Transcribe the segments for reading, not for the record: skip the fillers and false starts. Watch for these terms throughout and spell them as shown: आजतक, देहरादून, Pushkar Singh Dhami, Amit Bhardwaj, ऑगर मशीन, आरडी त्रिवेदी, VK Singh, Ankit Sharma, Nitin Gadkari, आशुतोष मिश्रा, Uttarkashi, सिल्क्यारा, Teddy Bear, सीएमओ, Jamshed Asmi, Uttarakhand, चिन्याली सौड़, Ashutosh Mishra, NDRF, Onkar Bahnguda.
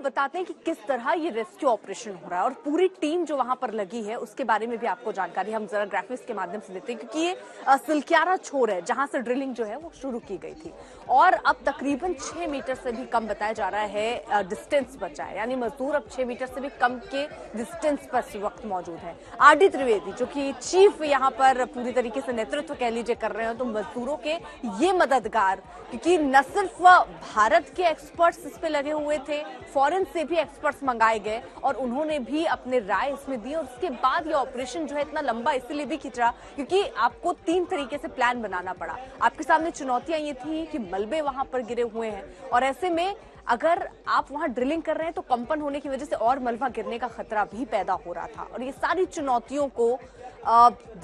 आपको बताते हैं कि किस तरह ये रेस्क्यू ऑपरेशन हो रहा है और पूरी टीम जो वहां पर लगी है उसके बारे में भी आपको जानकारी हम जरा ग्राफिक्स के माध्यम से देते हैं, क्योंकि ये सिल्क्यारा छोर है जहां से ड्रिलिंग जो है वो शुरू की गई थी और अब तकरीबन 6 मीटर से भी कम बताया जा रहा है डिस्टेंस बचा है, यानी मजदूर अब 6 मीटर से भी कम के डिस्टेंस पर इस वक्त मौजूद है। आरडी त्रिवेदी जो कि चीफ यहाँ पर पूरी तरीके से नेतृत्व कह लीजिए कर रहे हो, तो मजदूरों के ये मददगार, क्योंकि न सिर्फ भारत के एक्सपर्ट्स इस पे लगे हुए थे, फॉरेन से भी एक्सपर्ट्स मंगाए गए और उन्होंने भी अपने राय इसमें दी। और उसके बाद ये ऑपरेशन जो है इतना लंबा इसलिए भी खिंचा क्योंकि आपको 3 तरीके से प्लान बनाना पड़ा। आपके सामने चुनौतियां ये थी कि मलबे वहां पर गिरे हुए हैं और ऐसे में अगर आप वहां ड्रिलिंग कर रहे हैं तो कंपन होने की वजह से और मलबा गिरने का खतरा भी पैदा हो रहा था। और ये सारी चुनौतियों को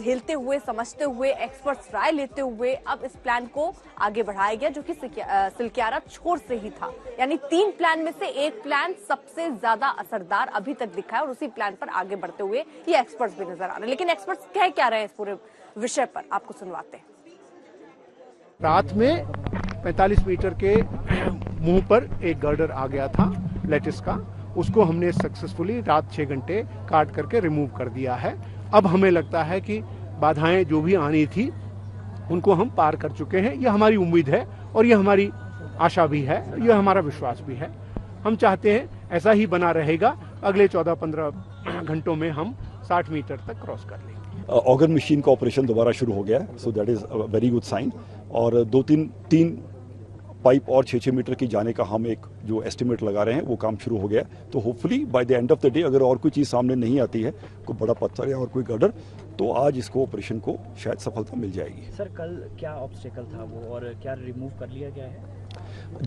झेलते हुए, समझते हुए, एक्सपर्ट्स राय लेते हुए अब इस प्लान को आगे बढ़ाया गया जो कि सिल्क्यारा छोर से ही था। यानी 3 प्लान में से एक प्लान सबसे ज्यादा असरदार अभी तक दिखा है और उसी प्लान पर आगे बढ़ते हुए ये एक्सपर्ट्स भी नजर आ रहे हैं। लेकिन एक्सपर्ट्स कह क्या रहे हैं इस पूरे विषय पर आपको सुनवाते हैं। रात में 45 मीटर के मुंह पर एक गर्डर आ गया था लेटिस का, उसको हमने सक्सेसफुली रात 6 घंटे काट करके रिमूव कर दिया है। अब हमें लगता है कि बाधाएं जो भी आनी थी उनको हम पार कर चुके हैं, यह हमारी उम्मीद है और यह हमारी आशा भी है, यह हमारा विश्वास भी है। हम चाहते हैं ऐसा ही बना रहेगा, अगले 14-15 घंटों में हम 60 मीटर तक क्रॉस कर लेंगे। ऑर्गन मशीन का ऑपरेशन दोबारा शुरू हो गया है, so that is a very good sign. और तीन पाइप और 6-6 मीटर की जाने का हम एक जो एस्टिमेट लगा रहे हैं वो काम शुरू हो गया। तो hopefully by the end of the day अगर और कोई चीज़ सामने नहीं आती है, कोई बड़ा पत्थर या और कोई गर्डर, तो आज इसको ऑपरेशन को शायद सफलता मिल जाएगी। सर कल क्या ऑब्स्टेकल था वो और क्या रिमूव कर लिया गया है?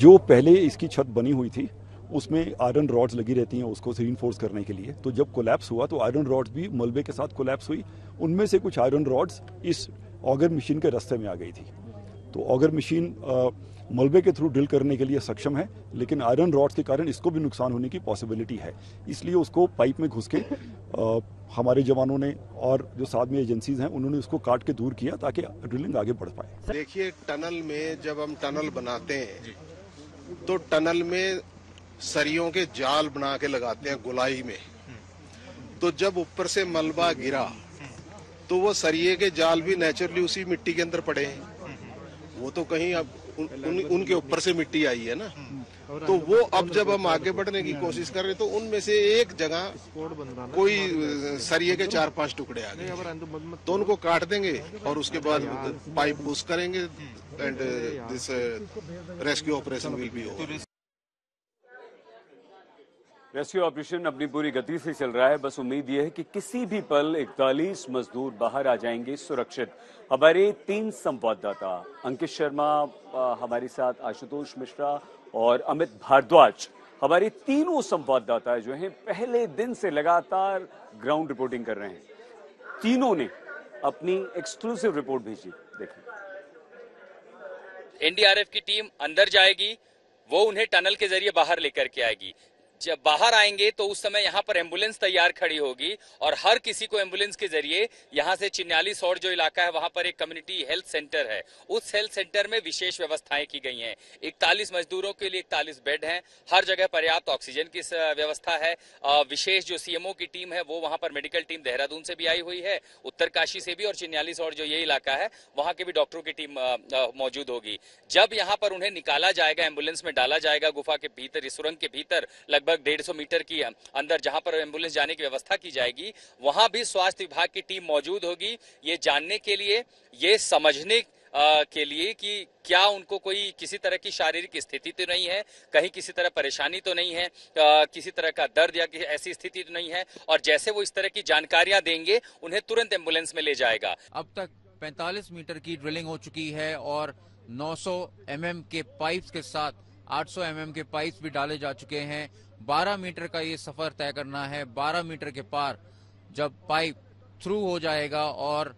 जो पहले इसकी छत बनी हुई थी उसमें आयरन रॉड्स लगी रहती हैं उसको रीइंफोर्स करने के लिए, तो जब कोलैप्स हुआ तो आयरन रॉड्स भी मलबे के साथ कोलैप्स हुई, उनमें से कुछ आयरन रॉड्स इस ऑगर मशीन के रास्ते में आ गई थी। तो ऑगर मशीन मलबे के थ्रू ड्रिल करने के लिए सक्षम है, लेकिन आयरन रॉड्स के कारण इसको भी नुकसान होने की पॉसिबिलिटी है, इसलिए उसको पाइप में घुस के हमारे जवानों ने और जो साथ में एजेंसीज हैं उन्होंने उसको काट के दूर किया ताकि ड्रिलिंग आगे बढ़ पाए। देखिए टनल में जब हम टनल बनाते हैं तो टनल में सरियों के जाल बना के लगाते हैं गोलाई में, तो जब ऊपर से मलबा गिरा तो वो सरिये के जाल भी नेचुरली उसी मिट्टी के अंदर पड़े हैं, वो तो कहीं अब उनके ऊपर से मिट्टी आई है ना, तो वो अब जब हम आगे बढ़ने की कोशिश कर रहे तो उनमें से एक जगह कोई सरिये के 4-5 टुकड़े आ गए, तो उनको काट देंगे और उसके बाद पाइप पुश करेंगे and this rescue operation will be over. Rescue operation अपनी पूरी गति से चल रहा है, बस उम्मीद यह है कि किसी भी पल 41 मजदूर बाहर आ जाएंगे सुरक्षित। हमारे 3 संवाददाता अंकित शर्मा हमारे साथ, आशुतोष मिश्रा और अमित भारद्वाज, हमारे तीनों संवाददाता जो हैं पहले दिन से लगातार ग्राउंड रिपोर्टिंग कर रहे हैं। तीनों ने अपनी एक्सक्लूसिव रिपोर्ट भेजी, देखिए। एनडीआरएफ की टीम अंदर जाएगी, वो उन्हें टनल के जरिए बाहर लेकर के आएगी। जब बाहर आएंगे तो उस समय यहाँ पर एम्बुलेंस तैयार खड़ी होगी और हर किसी को एम्बुलेंस के जरिए यहाँ से चिन्याली सौड़ जो इलाका है वहाँ पर एक कम्युनिटी हेल्थ सेंटर है, उस हेल्थ सेंटर में विशेष व्यवस्थाएं की गई हैं। 41 मजदूरों के लिए 41 बेड हैं, हर जगह पर्याप्त ऑक्सीजन की व्यवस्था है। विशेष जो सीएमओ की टीम है वो वहाँ पर मेडिकल टीम देहरादून से भी आई हुई है, उत्तरकाशी से भी, और चिन्याली सौड़ जो ये इलाका है वहाँ के भी डॉक्टरों की टीम मौजूद होगी। जब यहाँ पर उन्हें निकाला जाएगा, एम्बुलेंस में डाला जाएगा गुफा के भीतर, इस सुरंग के भीतर लगभग 150 मीटर की अंदर जहां पर एम्बुलेंस जाने की व्यवस्था की जाएगी, वहां भी स्वास्थ्य विभाग की टीम मौजूद होगी, ये जानने के लिए, ये समझने के लिए कि क्या उनको कोई किसी तरह की शारीरिक स्थिति तो नहीं है, कहीं किसी तरह परेशानी तो नहीं है, किसी तरह का दर्द या ऐसी स्थिति तो नहीं है। और जैसे वो इस तरह की जानकारियां देंगे उन्हें तुरंत एम्बुलेंस में ले जाएगा। अब तक 45 मीटर की ड्रिलिंग हो चुकी है और 900 mm के पाइप के साथ 800 mm के पाइप भी डाले जा चुके हैं। 12 मीटर का ये सफर तय करना है। 12 मीटर के पार जब पाइप थ्रू हो जाएगा और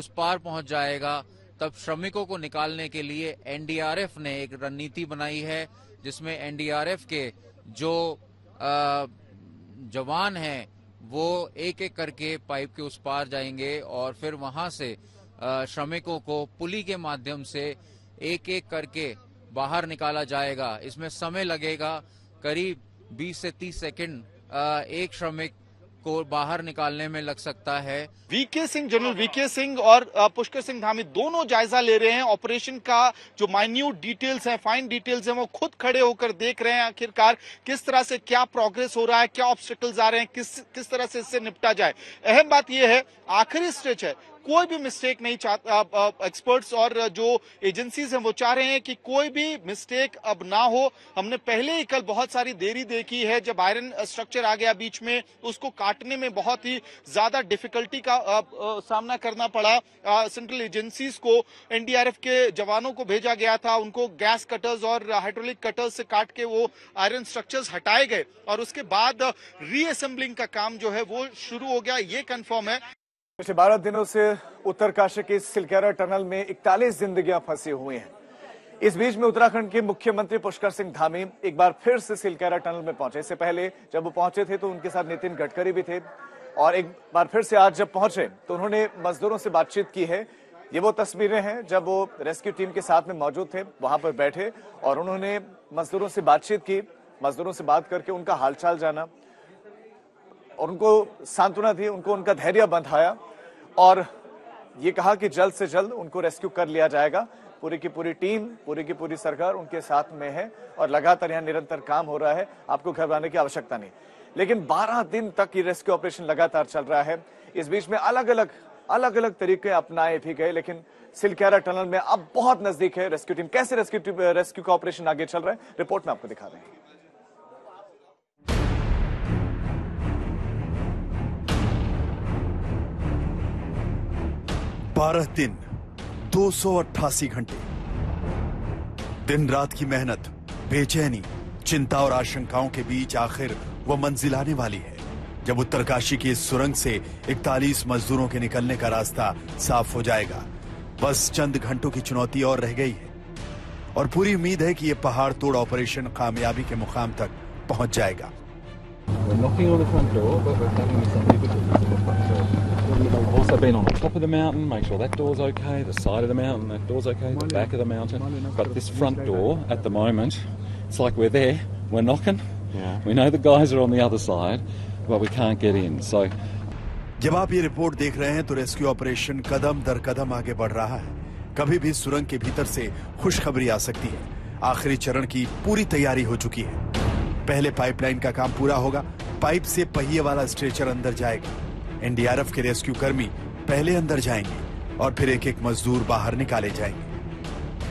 उस पार पहुंच जाएगा तब श्रमिकों को निकालने के लिए एनडीआरएफ ने एक रणनीति बनाई है, जिसमें एनडीआरएफ के जो जवान हैं वो एक एक करके पाइप के उस पार जाएंगे और फिर वहां से श्रमिकों को पुली के माध्यम से एक एक करके बाहर निकाला जाएगा। इसमें समय लगेगा, करीब 20 से 30 सेकंड एक श्रमिक को बाहर निकालने में लग सकता है। VK Singh, general VK Singh और पुष्कर सिंह धामी दोनों जायजा ले रहे हैं ऑपरेशन का, जो माइन्यूट डिटेल्स हैं, फाइन डिटेल्स हैं, वो खुद खड़े होकर देख रहे हैं आखिरकार किस तरह से क्या प्रोग्रेस हो रहा है, क्या ऑब्स्टिकल्स आ रहे हैं, किस तरह से इससे निपटा जाए। अहम बात यह है आखिरी स्टेज है, कोई भी मिस्टेक नहीं चाहता, एक्सपर्ट्स और जो एजेंसीज हैं वो चाह रहे हैं कि कोई भी मिस्टेक अब ना हो। हमने पहले ही कल बहुत सारी देरी देखी है, जब आयरन स्ट्रक्चर आ गया बीच में, उसको काटने में बहुत ही ज्यादा डिफिकल्टी का सामना करना पड़ा। सेंट्रल एजेंसीज को, एनडीआरएफ के जवानों को भेजा गया था, उनको गैस कटर्स और हाइड्रोलिक कटर्स से काट के वो आयरन स्ट्रक्चर्स हटाए गए और उसके बाद रीअसेंबलिंग का काम जो है वो शुरू हो गया, ये कंफर्म है। पिछले 12 दिनों से उत्तरकाशी के सिलकेरा टनल में 41 जिंदगियां फंसी हुई हैं। इस बीच में उत्तराखंड के मुख्यमंत्री पुष्कर सिंह धामी एक बार फिर से सिलकेरा टनल में पहुंचे। इससे पहले जब वो पहुंचे थे तो उनके साथ नितिन गडकरी भी थे, और एक बार फिर से आज जब पहुंचे तो उन्होंने मजदूरों से बातचीत की है। ये वो तस्वीरें हैं जब वो रेस्क्यू टीम के साथ में मौजूद थे, वहां पर बैठे और उन्होंने मजदूरों से बातचीत की, मजदूरों से बात करके उनका हालचाल जाना और उनको सांत्वना दी, उनको उनका धैर्य बंधाया और ये कहा कि जल्द से जल्द उनको रेस्क्यू कर लिया जाएगा। पूरी की पूरी टीम, पूरी की पूरी सरकार उनके साथ में है और लगातार यहाँ निरंतर काम हो रहा है, आपको घबराने की आवश्यकता नहीं। लेकिन 12 दिन तक ये रेस्क्यू ऑपरेशन लगातार चल रहा है। इस बीच में अलग अलग तरीके अपनाए भी गए, लेकिन सिलकेरा टनल में अब बहुत नजदीक है रेस्क्यू टीम। कैसे रेस्क्यू का ऑपरेशन आगे चल रहा है, रिपोर्ट में आपको दिखा रहे हैं। बारह दिन, 288 घंटे, दिन रात की मेहनत, बेचैनी, चिंता और आशंकाओं के बीच आखिर वो मंजिल आने वाली है जब उत्तरकाशी की इस सुरंग से 41 मजदूरों के निकलने का रास्ता साफ हो जाएगा। बस चंद घंटों की चुनौती और रह गई है और पूरी उम्मीद है कि ये पहाड़ तोड़ ऑपरेशन कामयाबी के मुकाम तक पहुंच जाएगा। What's that been on? Top of the mountain, make sure that door's okay, the side of the mountain, that door's okay, the back of the mountain. But this front door, at the moment, it's like we're there, we're knocking. Yeah. We know the guys are on the other side, but we can't get in. So. जब आप ये report देख रहे हैं तो rescue operation कदम दर कदम आगे बढ़ रहा है। कभी भी सुरंग के भीतर से खुशखबरी आ सकती है। आखिरी चरण की पूरी तैयारी हो चुकी है। पहले पाइपलाइन का काम पूरा होगा, पाइप से पहिए वाला स्ट्रेचर अंदर जाएगा। एनडीआरएफ के रेस्क्यू कर्मी पहले अंदर जाएंगे और फिर एक एक मजदूर बाहर निकाले जाएंगे।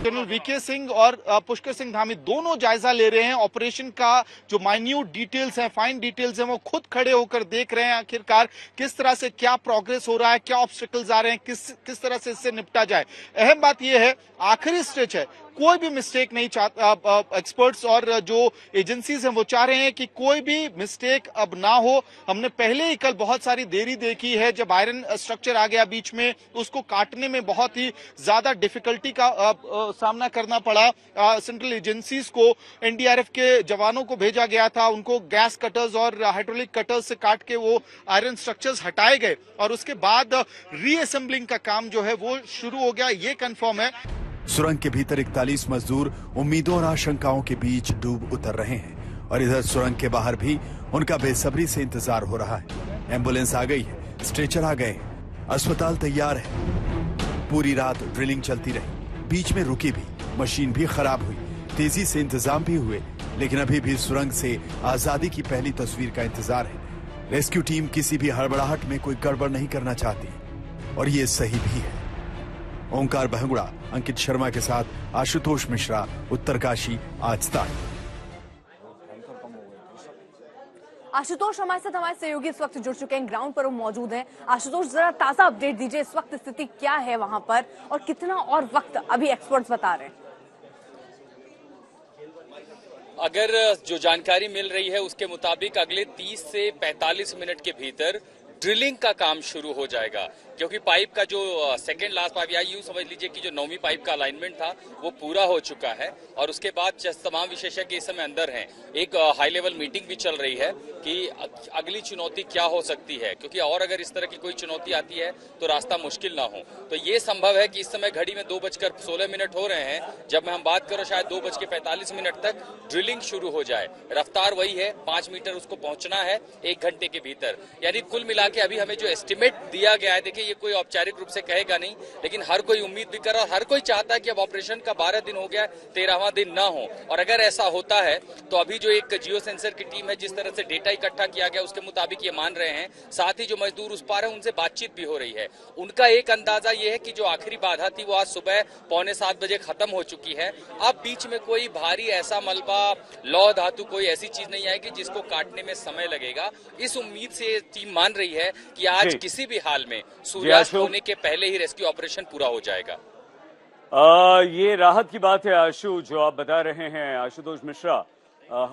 जनरल वीके सिंह और पुष्कर सिंह धामी दोनों जायजा ले रहे हैं ऑपरेशन का, जो माइन्यूट डिटेल्स हैं, फाइन डिटेल्स हैं, वो खुद खड़े होकर देख रहे हैं आखिरकार किस तरह से क्या प्रोग्रेस हो रहा है, क्या ऑब्स्टिकल्स आ रहे हैं, किस तरह से इससे निपटा जाए। अहम बात यह है आखिरी स्टेज है, कोई भी मिस्टेक नहीं चाहता, एक्सपर्ट्स और जो एजेंसीज हैं वो चाह रहे हैं कि कोई भी मिस्टेक अब ना हो। हमने पहले ही कल बहुत सारी देरी देखी है, जब आयरन स्ट्रक्चर आ गया बीच में, उसको काटने में बहुत ही ज्यादा डिफिकल्टी का सामना करना पड़ा। सेंट्रल एजेंसीज को, एनडीआरएफ के जवानों को भेजा गया था, उनको गैस कटर्स और हाइड्रोलिक कटर्स से काट के वो आयरन स्ट्रक्चर्स हटाए गए और उसके बाद रीअसेंबलिंग का काम जो है वो शुरू हो गया, ये कंफर्म है। सुरंग के भीतर 41 मजदूर उम्मीदों और आशंकाओं के बीच डूब उतर रहे हैं और इधर सुरंग के बाहर भी उनका बेसब्री से इंतजार हो रहा है। एम्बुलेंस आ गई है, स्ट्रेचर आ गए, अस्पताल तैयार है। पूरी रात ड्रिलिंग चलती रही, बीच में रुकी भी, मशीन भी खराब हुई, तेजी से इंतजाम भी हुए, लेकिन अभी भी सुरंग से आजादी की पहली तस्वीर का इंतजार है। रेस्क्यू टीम किसी भी हड़बड़ाहट में कोई गड़बड़ नहीं करना चाहती और ये सही भी है। ओंकार बहंगुड़ा, अंकित शर्मा के साथ आशुतोष मिश्रा, उत्तरकाशी, आज तक। आशुतोष हमारे सहयोगी इस वक्त जुड़ चुके हैं, ग्राउंड पर वो मौजूद हैं। आशुतोष, जरा ताजा अपडेट दीजिए, इस वक्त स्थिति क्या है वहां पर और कितना और वक्त अभी एक्सपर्ट्स बता रहे हैं? अगर जो जानकारी मिल रही है उसके मुताबिक अगले 30 से 45 मिनट के भीतर ड्रिलिंग का काम शुरू हो जाएगा, क्योंकि पाइप का जो सेकंड लास्ट पाइप या यूं समझ लीजिए कि जो 9वीं पाइप का अलाइनमेंट था वो पूरा हो चुका है। और उसके बाद तमाम विशेषज्ञ इस समय अंदर हैं, एक हाई लेवल मीटिंग भी चल रही है कि अगली चुनौती क्या हो सकती है, क्योंकि और अगर इस तरह की कोई चुनौती आती है तो रास्ता मुश्किल ना हो। तो ये संभव है कि इस समय घड़ी में 2:16 हो रहे हैं, जब हम बात करो शायद 2:45 तक ड्रिलिंग शुरू हो जाए। रफ्तार वही है, 5 मीटर उसको पहुंचना है 1 घंटे के भीतर। यानी कुल मिला के अभी हमें जो एस्टिमेट दिया गया है, देखिए ये कोई औपचारिक रूप से कहेगा नहीं, लेकिन हर कोई उम्मीद भी कर रहा है, हर कोई चाहता है कि अब ऑपरेशन का 12 दिन हो गया, 13वां दिन ना हो। और अगर ऐसा होता है तो अभी जो एक जियो सेंसर की टीम है, जिस तरह से डेटा इकट्ठा किया गया उसके मुताबिक ये मान रहे हैं, साथ ही जो मजदूर उस पार है उनसे बातचीत भी हो रही है। उनका एक अंदाजा ये है कि जो आखिरी बाधा थी वो आज सुबह 6:45 बजे खत्म हो चुकी है। अब बीच में कोई भारी ऐसा मलबा, लौह धातु, कोई ऐसी चीज नहीं आएगी जिसको काटने में समय लगेगा। इस उम्मीद से टीम मान रही है कि आज किसी भी हाल में सूर्यास्त होने के पहले ही रेस्क्यू ऑपरेशन पूरा हो जाएगा। ये राहत की बात है आशु, जो आप बता रहे हैं। आशुतोष मिश्रा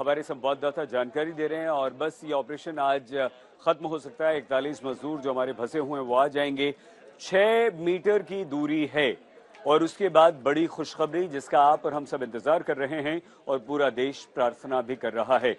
हमारे संवाददाता जानकारी दे रहे हैं। और बस ये ऑपरेशन आज खत्म हो सकता है। 41 मजदूर जो हमारे फंसे हुए हैं वो आ जाएंगे। 6 मीटर की दूरी है और उसके बाद बड़ी खुशखबरी जिसका आप और हम सब इंतजार कर रहे हैं और पूरा देश प्रार्थना भी कर रहा है।